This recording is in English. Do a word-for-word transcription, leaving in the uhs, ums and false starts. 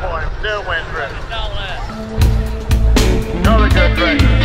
for him. Still wins race. Another good race.